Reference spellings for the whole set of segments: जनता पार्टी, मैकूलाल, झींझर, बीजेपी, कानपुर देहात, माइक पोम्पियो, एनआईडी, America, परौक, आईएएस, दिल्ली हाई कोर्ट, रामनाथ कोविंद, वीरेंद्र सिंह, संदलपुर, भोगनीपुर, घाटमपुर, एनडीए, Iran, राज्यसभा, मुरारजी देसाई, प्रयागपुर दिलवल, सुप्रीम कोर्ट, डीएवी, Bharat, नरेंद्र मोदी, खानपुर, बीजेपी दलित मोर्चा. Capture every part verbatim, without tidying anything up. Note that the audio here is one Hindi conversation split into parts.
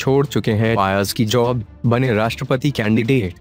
छोड़ चुके हैं आईएएस की जॉब, बने राष्ट्रपति कैंडिडेट।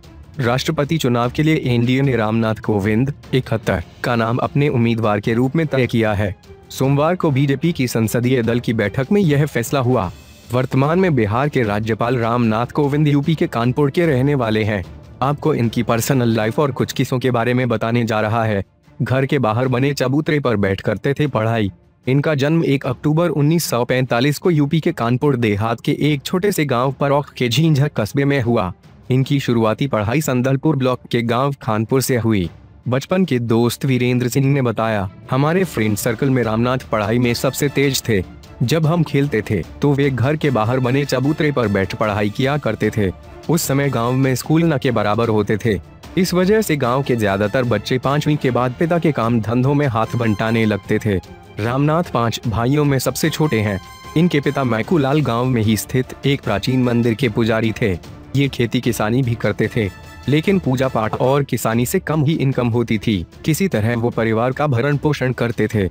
राष्ट्रपति चुनाव के लिए एनडीए ने रामनाथ कोविंद इकहत्तर का नाम अपने उम्मीदवार के रूप में तय किया है। सोमवार को बीजेपी की संसदीय दल की बैठक में यह फैसला हुआ। वर्तमान में बिहार के राज्यपाल रामनाथ कोविंद यूपी के कानपुर के रहने वाले हैं। आपको इनकी पर्सनल लाइफ और कुछ किस्सों के बारे में बताने जा रहा है। घर के बाहर बने चबूतरे पर बैठ करते थे पढ़ाई। इनका जन्म एक अक्टूबर उन्नीस सौ पैंतालीस को यूपी के कानपुर देहात के एक छोटे से गांव परौक के झींझर कस्बे में हुआ। इनकी शुरुआती पढ़ाई संदलपुर ब्लॉक के गांव खानपुर से हुई। बचपन के दोस्त वीरेंद्र सिंह ने बताया, हमारे फ्रेंड सर्कल में रामनाथ पढ़ाई में सबसे तेज थे। जब हम खेलते थे तो वे घर के बाहर बने चबूतरे पर बैठ पढ़ाई किया करते थे। उस समय गांव में स्कूल न के बराबर होते थे। इस वजह से गांव के ज्यादातर बच्चे पांचवीं के बाद पिता के काम धंधों में हाथ बंटाने लगते थे। रामनाथ पांच भाइयों में सबसे छोटे हैं। इनके पिता मैकूलाल गांव में ही स्थित एक प्राचीन मंदिर के पुजारी थे। ये खेती किसानी भी करते थे, लेकिन पूजा पाठ और किसानी से कम ही इनकम होती थी। किसी तरह वो परिवार का भरण पोषण करते थे।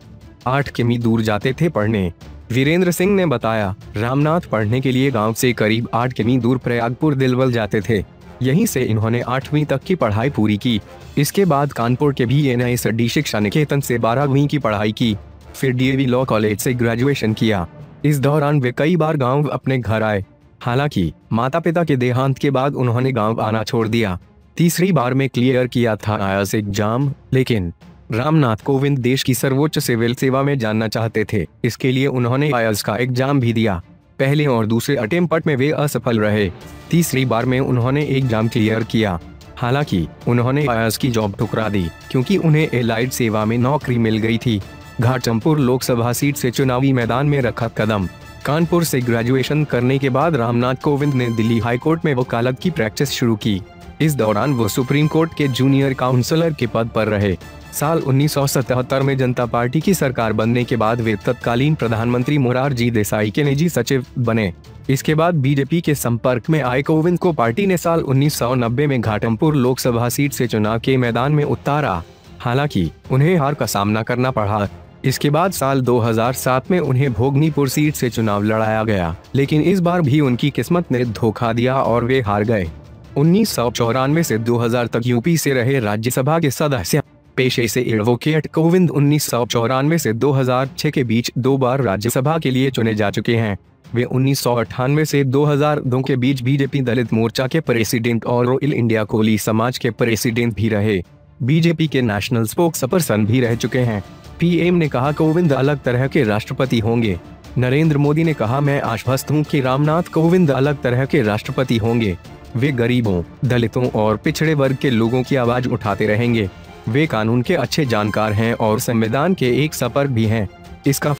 आठ किमी दूर जाते थे पढ़ने। वीरेंद्र सिंह ने बताया, रामनाथ पढ़ने के लिए गांव से करीब आठ किमी दूर प्रयागपुर दिलवल जाते थे। यहीं से इन्होंने आठवीं तक की पढ़ाई पूरी की। इसके बाद कानपुर के भी एनआईडी शिक्षा निकेतन से बारहवीं की पढ़ाई की, फिर डीएवी लॉ कॉलेज से ग्रेजुएशन किया। इस दौरान वे कई बार गांव अपने घर आए। हालांकि माता पिता के देहांत के बाद उन्होंने गाँव आना छोड़ दिया। तीसरी बार में क्लियर किया था आईएएस एग्जाम, लेकिन रामनाथ कोविंद देश की सर्वोच्च सिविल सेवा में जानना चाहते थे। इसके लिए उन्होंने आईएएस का एग्जाम भी दिया। पहले और दूसरे अटेम्प्ट में वे असफल रहे। तीसरी बार में उन्होंने एग्जाम क्लियर किया। हालांकि उन्होंने आईएएस की जॉब ठुकरा दी, क्योंकि उन्हें एलाइड सेवा में नौकरी मिल गई थी। घाटमपुर लोकसभा सीट से चुनावी मैदान में रखा कदम। कानपुर से ग्रेजुएशन करने के बाद रामनाथ कोविंद ने दिल्ली हाई कोर्ट में वकालत की प्रैक्टिस शुरू की। इस दौरान वो सुप्रीम कोर्ट के जूनियर काउंसलर के पद पर रहे। साल उन्नीस सौ सतहत्तर में जनता पार्टी की सरकार बनने के बाद वे तत्कालीन प्रधानमंत्री मुरारजी देसाई के निजी सचिव बने। इसके बाद बीजेपी के संपर्क में आए कोविंद को पार्टी ने साल उन्नीस सौ नब्बे में घाटमपुर लोकसभा सीट से चुनाव के मैदान में उतारा। हालांकि उन्हें हार का सामना करना पड़ा। इसके बाद साल दो हज़ार सात में उन्हें भोगनीपुर सीट से चुनाव लड़ाया गया, लेकिन इस बार भी उनकी किस्मत ने धोखा दिया और वे हार गए। उन्नीस सौ चौरानवे से दो हज़ार तक यूपी से रहे राज्यसभा के सदस्य। पेशे से एडवोकेट कोविंद उन्नीस सौ चौरानवे से दो हज़ार छह के बीच दो बार राज्यसभा के लिए चुने जा चुके हैं। वे उन्नीस सौ अट्ठानवे से दो हज़ार दो के बीच बीजेपी दलित मोर्चा के प्रेसिडेंट और रॉयल इंडिया कोली समाज के प्रेसिडेंट भी रहे। बीजेपी के नेशनल स्पोक्सपर्सन भी रह चुके हैं। पीएम ने कहा, कोविंद अलग तरह के राष्ट्रपति होंगे। नरेंद्र मोदी ने कहा, मैं आश्वस्त हूँ कि रामनाथ कोविंद अलग तरह के राष्ट्रपति होंगे। वे गरीबों, दलितों और पिछड़े वर्ग के लोगों की आवाज उठाते रहेंगे। वे कानून के अच्छे जानकार हैं और संविधान के एक सपर्क भी हैं। इसका